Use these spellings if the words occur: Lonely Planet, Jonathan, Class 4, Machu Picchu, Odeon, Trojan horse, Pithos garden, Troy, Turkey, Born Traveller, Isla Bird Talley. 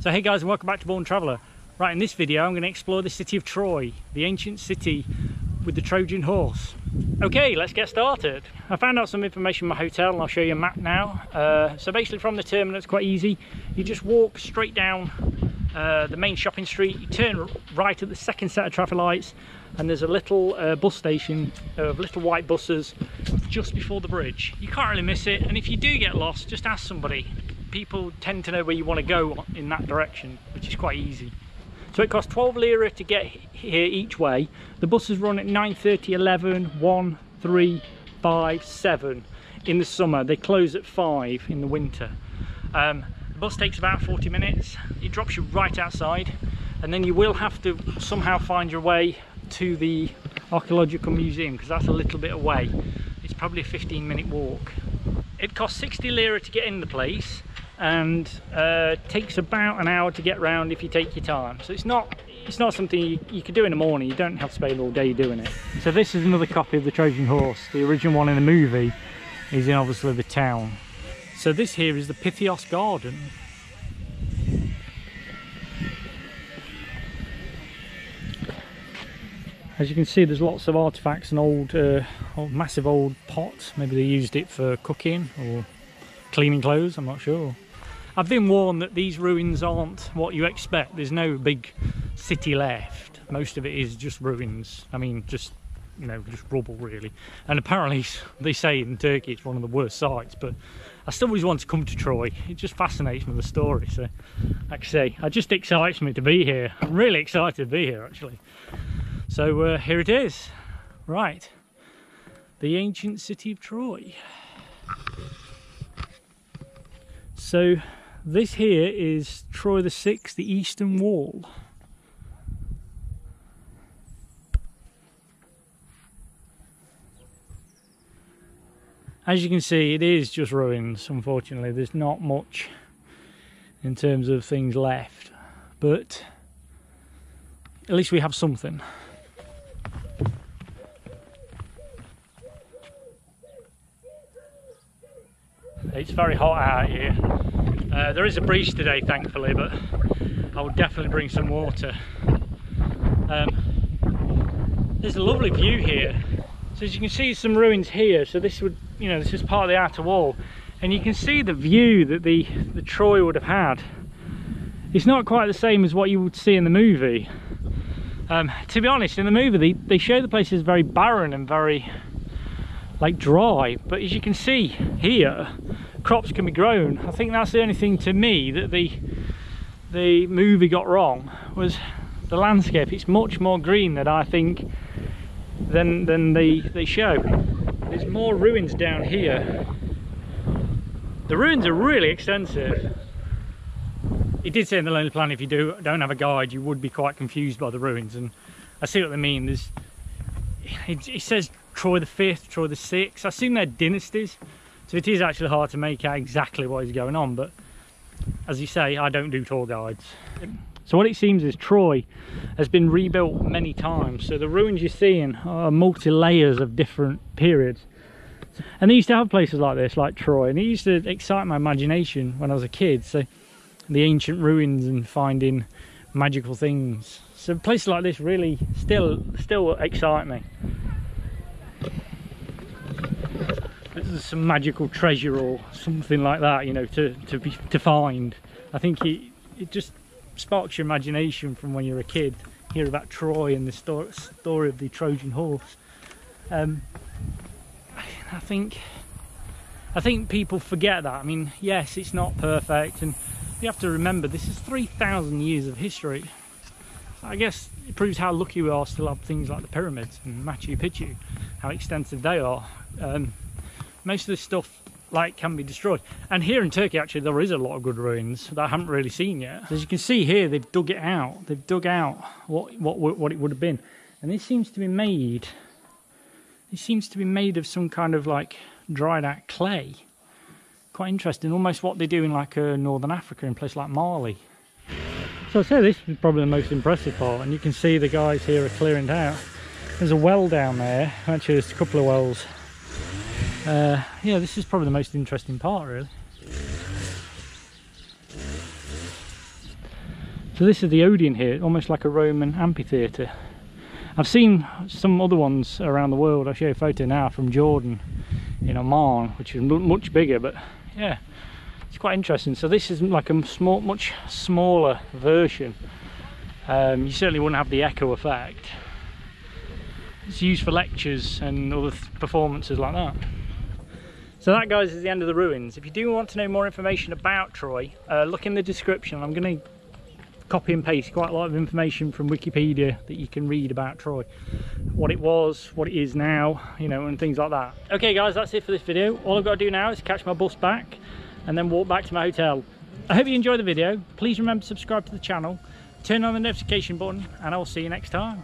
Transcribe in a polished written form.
So hey guys, and welcome back to Born Traveller. Right, in this video I'm going to explore the city of Troy, the ancient city with the Trojan horse. Okay, let's get started. I found out some information in my hotel and I'll show you a map now. So basically from the terminal it's quite easy. You just walk straight down the main shopping street, you turn right at the second set of traffic lights, and there's a little bus station of little white buses just before the bridge. You can't really miss it, and if you do get lost, just ask somebody. People tend to know where you want to go in that direction, which is quite easy. So it costs 12 lira to get here each way. The buses run at 9:30, 11, 1, 3, 5, 7 in the summer. They close at 5 in the winter. The bus takes about 40 minutes. It drops you right outside, and then you will have to somehow find your way to the archaeological museum, because that's a little bit away. It's probably a 15-minute walk. It costs 60 lira to get in the place, and takes about an hour to get round if you take your time. So it's not something you could do in the morning. You don't have to spend all day doing it. So this is another copy of the Trojan horse. The original one in the movie is in obviously the town. So this here is the Pithos garden. As you can see, there's lots of artifacts and old massive pots. Maybe they used it for cooking or cleaning clothes, I'm not sure. I've been warned that these ruins aren't what you expect. There's no big city left. Most of it is just ruins. I mean, just, you know, just rubble really. And apparently they say in Turkey it's one of the worst sites, but I still always want to come to Troy. It just fascinates me, the story. So like I say, it just excites me to be here. I'm really excited to be here actually. So here it is. Right, the ancient city of Troy. So this here is Troy the Sixth, the Eastern Wall. As you can see, it is just ruins, unfortunately. There's not much in terms of things left, but at least we have something. It's very hot out here. There is a breeze today, thankfully, but I will definitely bring some water. There's a lovely view here. So as you can see, some ruins here. So this would, you know, this is part of the outer wall, and you can see the view that the Troy would have had. It's not quite the same as what you would see in the movie. To be honest, in the movie they show the place as very barren and very like dry, but as you can see here, crops can be grown. I think that's the only thing to me that the movie got wrong, was the landscape. It's much more green than I think than they show. There's more ruins down here. The ruins are really extensive. It did say in the Lonely Planet, if you don't have a guide, you would be quite confused by the ruins, and I see what they mean. There's it says Troy the Fifth, Troy the Sixth. I assume they're dynasties, so it is actually hard to make out exactly what is going on, but as you say, I don't do tour guides. So what it seems is Troy has been rebuilt many times, so the ruins you're seeing are multi-layers of different periods. And they used to have places like this, like Troy, and it used to excite my imagination when I was a kid, so the ancient ruins and finding magical things. So places like this really still excite me. There's some magical treasure or something like that, you know, to find. I think it just sparks your imagination from when you're a kid. Hear about Troy and the story of the Trojan horse. I think people forget that. I mean, yes, it's not perfect, and you have to remember this is 3,000 years of history. I guess it proves how lucky we are still have things like the pyramids and Machu Picchu, how extensive they are. Most of this stuff like can be destroyed, and here in Turkey actually there is a lot of good ruins that I haven't really seen yet. So as you can see here, they've dug it out. They've dug out what it would have been, and this seems to be made. It seems to be made of some kind of like dried out clay. Quite interesting, almost what they do in like northern Africa in places like Mali. So I'd say this is probably the most impressive part, and you can see the guys here are clearing it out. There's a well down there. Actually, there's a couple of wells. Yeah, this is probably the most interesting part really. So this is the Odeon here, almost like a Roman amphitheatre. I've seen some other ones around the world. I'll show you a photo now from Jordan in Oman, which is much bigger, but yeah, it's quite interesting. So this is like a small, much smaller version. You certainly wouldn't have the echo effect. It's used for lectures and other performances like that. So that, guys, is the end of the ruins. If you do want to know more information about Troy, look in the description. I'm going to copy and paste quite a lot of information from Wikipedia that you can read about Troy. What it was, what it is now, you know, and things like that. Okay, guys, that's it for this video. All I've got to do now is catch my bus back and then walk back to my hotel. I hope you enjoyed the video. Please remember to subscribe to the channel, turn on the notification button, and I'll see you next time.